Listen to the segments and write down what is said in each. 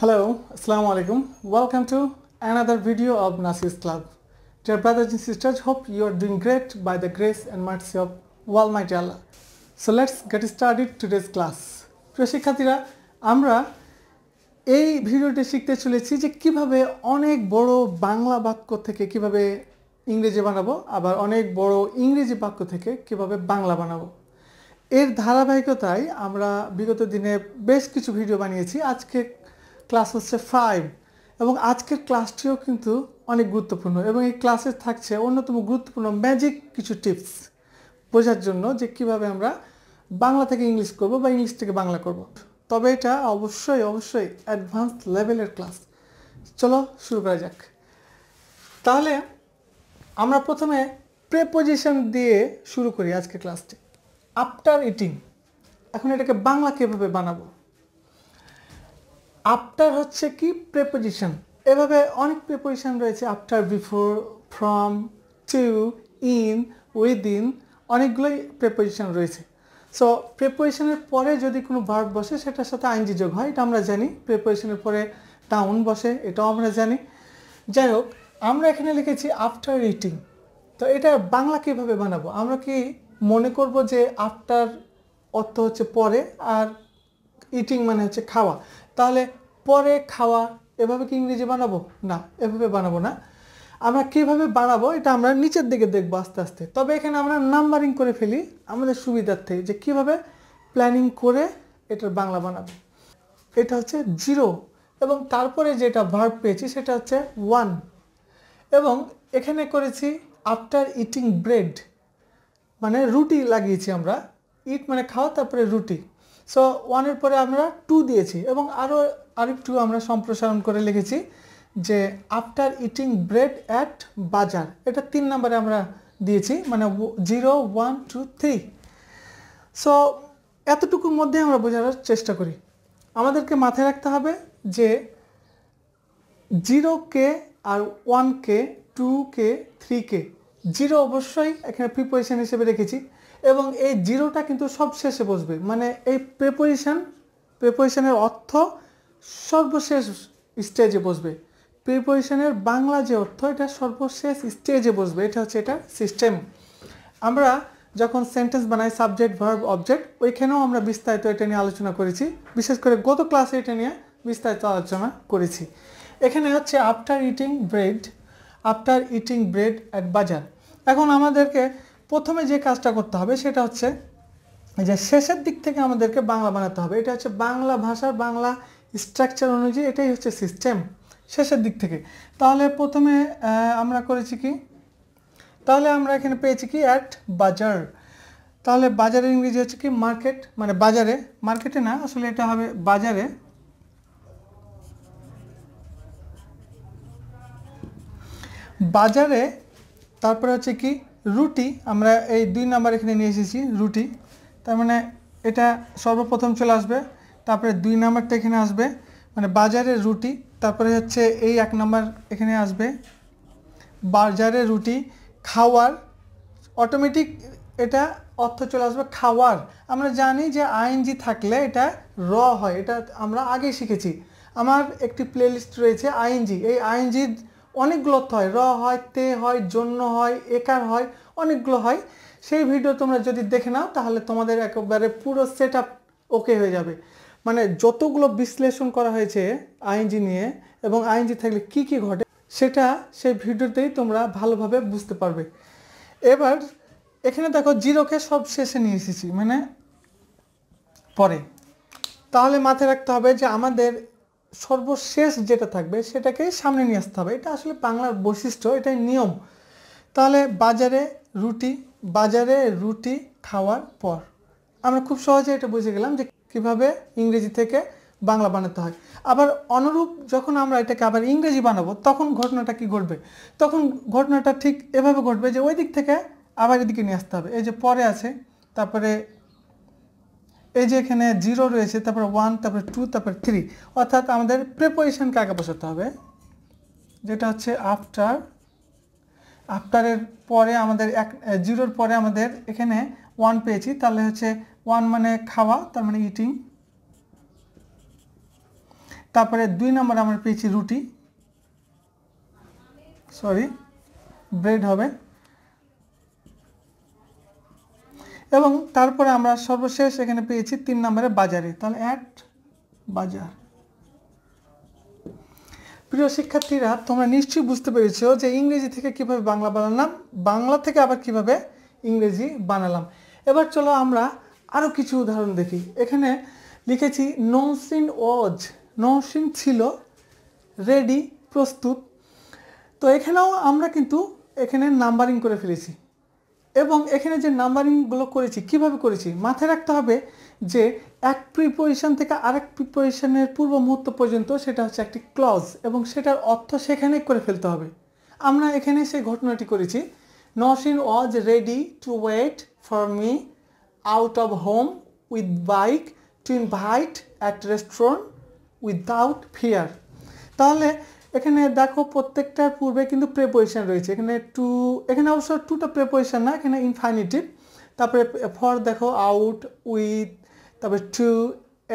Hello, Assalamu Alaikum. Welcome to another video of Nasir's Club. Dear brothers and sisters, hope you are doing great by the grace and mercy of Almighty Allah. So let's get started today's class. প্রিয় শিক্ষার্থীরা, আমরা এই ভিডিওতে শিখতে চলেছি যে কিভাবে অনেক বড় বাংলা বাক্য থেকে কিভাবে ইংরেজি বানাবো, আবার অনেক বড় ইংরেজি বাক্য থেকে কিভাবে বাংলা বানাবো। এর ধারাবাহিকতায় আমরা বিগত দিনে বেশ কিছু ভিডিও বানিয়েছি। আজকে ক্লাস হচ্ছে 5 এবং আজকের ক্লাসটিও কিন্তু অনেক গুরুত্বপূর্ণ এবং এই ক্লাসে থাকছে অন্যতম গুরুত্বপূর্ণ ম্যাজিক কিছু টিপস বোঝার জন্য যে কিভাবে আমরা বাংলা থেকে ইংলিশ করব বা ইংলিশ থেকে বাংলা করব। তবে এটা অবশ্যই অ্যাডভান্স লেভেলের ক্লাস। চলো শুরু করা যাক। তাহলে আমরা প্রথমে প্রেপজিশন দিয়ে শুরু করি আজকে ক্লাসটি। আফটার ইটিং, এখন এটাকে বাংলা কিভাবে বানাবো? আফটার হচ্ছে কি প্রেপজিশন। এভাবে অনেক প্রেপজিশন রয়েছে, after, before, from, to, in, within, অনেকগুলোই প্রেপজিশন রয়েছে। সো প্রেপজিশনের পরে যদি কোনো ভার্ব বসে সেটার সাথে আইএনজি যোগ হয়, এটা আমরা জানি। প্রেপজিশনের পরে ডাউন বসে, এটাও আমরা জানি। যাই হোক, আমরা এখানে লিখেছি আফটার ইটিং। তো এটা বাংলা কীভাবে বানাবো? আমরা কি মনে করব যে আফটার অর্থ হচ্ছে পরে আর ইটিং মানে হচ্ছে খাওয়া, তাহলে পরে খাওয়া এভাবে কি ইংরেজি বানাবো? না, এভাবে বানাবো না। আমরা কীভাবে বানাবো এটা আমরা নিচের দিকে দেখবো আস্তে আস্তে। তবে এখানে আমরা নাম্বারিং করে ফেলি আমাদের সুবিধার্থে, যে কিভাবে প্ল্যানিং করে এটার বাংলা বানাবো। এটা হচ্ছে 0 এবং তারপরে যেটা ভার্ব পেয়েছি সেটা হচ্ছে 1 এবং এখানে করেছি আফটার ইটিং ব্রেড, মানে রুটি লাগিয়েছি আমরা। ইট মানে খাওয়া, তারপরে রুটি। সো 1-এর পরে আমরা 2 দিয়েছি এবং আরও 2 আমরা সম্প্রসারণ করে লিখেছি যে আফটার ইটিং ব্রেড অ্যাট বাজার। এটা 3 নম্বরে আমরা দিয়েছি, মানে 0, 1, 2, 3। সো এতটুকুর মধ্যে আমরা বোঝানোর চেষ্টা করি। আমাদেরকে মাথায় রাখতে হবে যে 0k আর 1k, 2k, 3k। 0 অবশ্যই এখানে প্রিপজিশন হিসেবে রেখেছি এবং এই 0টা কিন্তু সব শেষে বসবে, মানে এই প্রিপজিশনের অর্থ সর্বশেষ স্টেজে বসবে। প্রিপজিশনের বাংলা যে অর্থ, এটা সর্বশেষ স্টেজে বসবে। এটা হচ্ছে এটা সিস্টেম। আমরা যখন সেন্টেন্স বানাই সাবজেক্ট, ভার্ব, অবজেক্ট, ওইখানেও আমরা বিস্তারিত এটা নিয়ে আলোচনা করেছি, বিশেষ করে গত ক্লাসে এটা নিয়ে বিস্তারিত আলোচনা করেছি। এখানে হচ্ছে after eating bread, after eating bread at bazaar. এখন আমাদেরকে প্রথমে যে কাজটা করতে হবে সেটা হচ্ছে যে শেষের দিক থেকে আমাদেরকে বাংলা বানাতে হবে। এটা হচ্ছে বাংলা ভাষার বাংলা স্ট্রাকচার অনুযায়ী এটাই হচ্ছে সিস্টেম, শেষের দিক থেকে। তাহলে প্রথমে আমরা করেছি কি, তাহলে আমরা এখানে পেয়েছি কি অ্যাট বাজার। তাহলে বাজারের ইংরেজি হচ্ছে কি মার্কেট, মানে বাজারে, মার্কেটে না, আসলে এটা হবে বাজারে। বাজারে তারপরে হচ্ছে কি রুটি, আমরা এই 2 নাম্বার এখানে নিয়ে এসেছি রুটি, তার মানে এটা সর্বপ্রথম চলে আসবে। তারপরে 2 নাম্বারটা এখানে আসবে, মানে বাজারের রুটি। তারপরে হচ্ছে এই 1 নাম্বার এখানে আসবে, বাজারের রুটি। খাওয়ার, অটোমেটিক এটা অর্থ চলে আসবে খাওয়ার। আমরা জানি যে আইএনজি থাকলে এটা র হয়, এটা আমরা আগে শিখেছি। আমার একটি প্লেলিস্ট রয়েছে আইএনজি, এই আইএনজির অনেকগুলো অর্থ হয়, র হয়, তে হয়, জন্য হয়, একার হয়, অনেকগুলো হয়। সেই ভিডিও তোমরা যদি দেখে নাও তাহলে তোমাদের একেবারে পুরো সেট আপ ওকে হয়ে যাবে। মানে যতগুলো বিশ্লেষণ করা হয়েছে আইএনজি নিয়ে এবং আইএনজি থাকলে কি কি ঘটে সেটা সেই ভিডিওতেই তোমরা ভালোভাবে বুঝতে পারবে। এবার এখানে দেখো 0কে সব শেষে নিয়ে এসেছি, মানে পরে। তাহলে মাথায় রাখতে হবে যে আমাদের সর্বশেষ যেটা থাকবে সেটাকে সামনে নিয়ে আসতে হবে। এটা আসলে বাংলার বৈশিষ্ট্য, এটাই নিয়ম। তাহলে বাজারে রুটি, বাজারে রুটি খাওয়ার পর আমরা খুব সহজে এটা বুঝে গেলাম যে কীভাবে ইংরেজি থেকে বাংলা বানাতে হয়। আবার অনুরূপ যখন আমরা এটাকে আবার ইংরেজি বানাবো তখন ঘটনাটা কি ঘটবে? তখন ঘটনাটা ঠিক এভাবে ঘটবে যে ওই দিক থেকে আবার এদিকে নিয়ে আসতে হবে। এই যে পরে আছে, তারপরে এই যে এখানে 0 রয়েছে, তারপরে 1, তারপরে 2, তারপরে 3, অর্থাৎ আমাদের প্রিপজিশনকে আগে বসাতে হবে। যেটা হচ্ছে আফটার, আফটারের পরে আমাদের 0-র পরে আমাদের এখানে 1 পেয়েছি, তাহলে হচ্ছে 1 মানে খাওয়া, তার মানে ইটিং। তারপরে 2 নম্বর আমরা পেয়েছি রুটি সরি ব্রেড হবে এবং তারপরে আমরা সর্বশেষ এখানে পেয়েছি 3 নম্বরে বাজারে তাহলে এট বাজার প্রিয় শিক্ষার্থীরা তোমরা নিশ্চয়ই বুঝতে পেরেছো যে ইংরেজি থেকে কিভাবে বাংলা বানালাম বাংলা থেকে আবার কিভাবে ইংরেজি বানালাম এবার চলো আমরা আরো কিছু উদাহরণ দেখি এখানে লিখেছি নৌসিন ওজ নৌসিন ছিল রেডি প্রস্তুত তো এখানেও আমরা কিন্তু এখানে নাম্বারিং করে ফেলেছি এবং এখানে যে নাম্বারিং গুলো করেছি কিভাবে করেছি মাথায় রাখতে হবে যে এক প্রিপজিশন থেকে আরেক প্রিপজিশনের পূর্ব মুহূর্ত পর্যন্ত সেটা হচ্ছে একটি ক্লজ এবং সেটার অর্থ সেখানেই করে ফেলতে হবে আমরা এখানে সেই ঘটনাটি করেছি Nasin was ready to wait for me out of home with bike to invite at restaurant without fear তাহলে এখানে দেখো প্রত্যেকটার পূর্বে কিন্তু প্রিপজিশন রয়েছে এখানে টু এখানে অবশ্য টুটা প্রিপজিশন না এখানে ইনফিনিটিভ তারপরে ফর দেখো আউট উইথ তারপরে টু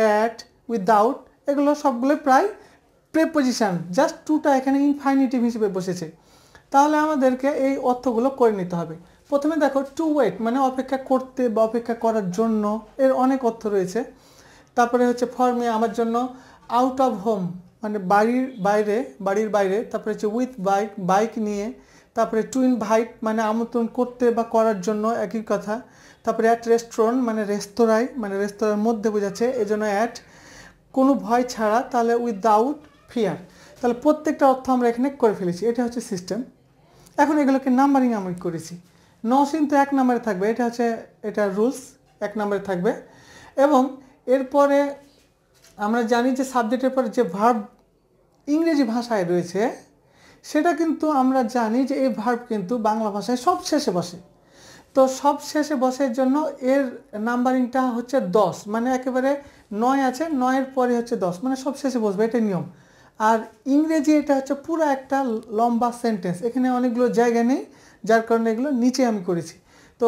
অ্যাট উইদাউট এগুলো সবগুলো প্রায় প্রিপজিশন জাস্ট টুটা এখানে ইনফিনিটিভ হিসেবে বসেছে তাহলে আমাদেরকে এই অর্থগুলো করে নিতে হবে প্রথমে দেখো টু ওয়েট মানে অপেক্ষা করতে বা অপেক্ষা করার জন্য এর অনেক অর্থ রয়েছে তারপরে হচ্ছে ফর মি আমার জন্য আউট অফ হোম মানে বাড়ির বাইরে তারপরে হচ্ছে উইথ বাইক বাইক নিয়ে তারপরে টু ইনভাইট মানে আমন্ত্রণ করতে বা করার জন্য একই কথা তারপরে অ্যাট রেস্টুরেন্ট মানে রেস্তোরাঁয় মানে রেস্তোরাঁর মধ্যে বোঝাচ্ছে এজন্য অ্যাট কোনো ভয় ছাড়া তাহলে উইদাউট ফিয়ার তাহলে প্রত্যেকটা অর্থ আমরা এখানে করে ফেলেছি এটা হচ্ছে সিস্টেম এখন এগুলোকে নাম্বারিং আমি করেছি নসিন তো এক নাম্বারে থাকবে এটা হচ্ছে এটা রুলস এক নাম্বারে থাকবে এবং এরপরে আমরা জানি যে সাবজেক্টের পর যে ভার্ব ইংরেজি ভাষায় রয়েছে সেটা কিন্তু আমরা জানি যে এই ভার্ব কিন্তু বাংলা ভাষায় সব শেষে বসে তো সব শেষে বসার জন্য এর নাম্বারিংটা হচ্ছে 10 মানে একেবারে 9 আছে 9 এর পরে হচ্ছে 10 মানে সব শেষে বসবে এটা নিয়ম আর ইংরেজি এটা হচ্ছে পুরো একটা লম্বা সেন্টেন্স এখানে অনেকগুলো জায়গা নেই যার কারণে এগুলো নিচে আমি করেছি তো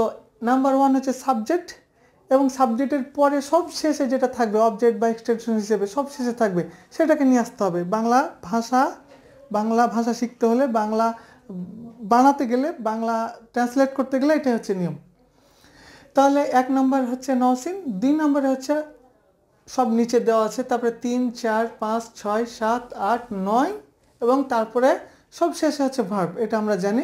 নাম্বার 1 হচ্ছে সাবজেক্ট এবং সাবজেক্টের পরে সব শেষে যেটা থাকবে অবজেক্ট বা এক্সটেনশন হিসেবে সব শেষে থাকবে সেটাকে নিয়ে আসতে হবে বাংলা ভাষা শিখতে হলে বাংলা বানাতে গেলে বাংলা ট্রান্সলেট করতে গেলে এটা হচ্ছে নিয়ম তাহলে এক নম্বর হচ্ছে নসিন দুই নম্বরে হচ্ছে সব নিচে দেওয়া আছে তারপরে 3 4 5 6 7 8 9 এবং তারপরে সব শেষে হচ্ছে ভার্ব এটা আমরা জানি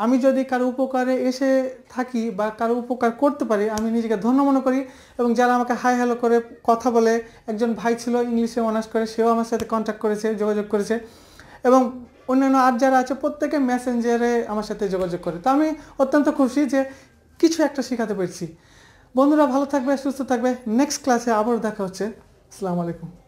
আমি যদি কারো উপকারে এসে থাকি বা কারো উপকার করতে পারি আমি নিজেকে ধন্য মনে করি এবং যারা আমাকে হাই হ্যালো করে কথা বলে একজন ভাই ছিল ইংলিশে অনার্স করে সেও আমার সাথে কন্ট্যাক্ট করেছে যোগাযোগ করেছে এবং অন্যান্য আর যারা আছে প্রত্যেকে মেসেঞ্জারে আমার সাথে যোগাযোগ করে তো আমি অত্যন্ত খুশি যে কিছু একটা শেখাতে পেরেছি বন্ধুরা ভালো থাকবে সুস্থ থাকবে নেক্সট ক্লাসে আবার দেখা হচ্ছে আসসালামু আলাইকুম